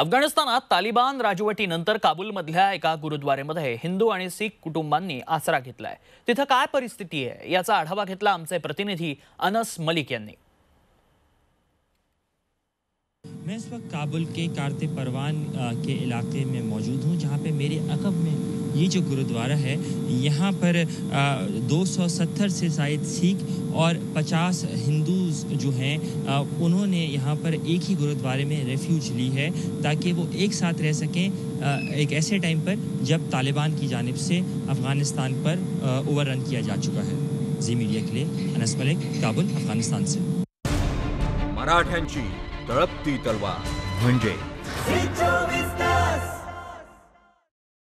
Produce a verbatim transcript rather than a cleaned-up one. अफगाणिस्तानात तालिबान राजवटीनंतर काबूलमधल्या एका गुरुद्वारेमध्ये हिंदू आणि सिख कुटुंबांनी आसरा घेतलाय। तिथे काय परिस्थिती आहे याचा आढावा घेतला आमचे प्रतिनिधी अनस मलिक यांनी। मैं इस वक्त काबुल के कार्ते परवान के इलाके में मौजूद हूँ, जहाँ पे मेरे अकब में ये जो गुरुद्वारा है, यहाँ पर दो सौ सत्तर से शायद सिख और पचास हिंदूज जो हैं उन्होंने यहाँ पर एक ही गुरुद्वारे में रेफ्यूज ली है ताकि वो एक साथ रह सकें एक ऐसे टाइम पर जब तालिबान की जानिब से अफ़ग़ानिस्तान पर ओवररन किया जा चुका है। जी मीडिया के लिए अनस मलिक, काबुल, अफ़ग़ानिस्तान से। मराठ्यांची तळपती तलवार म्हणजे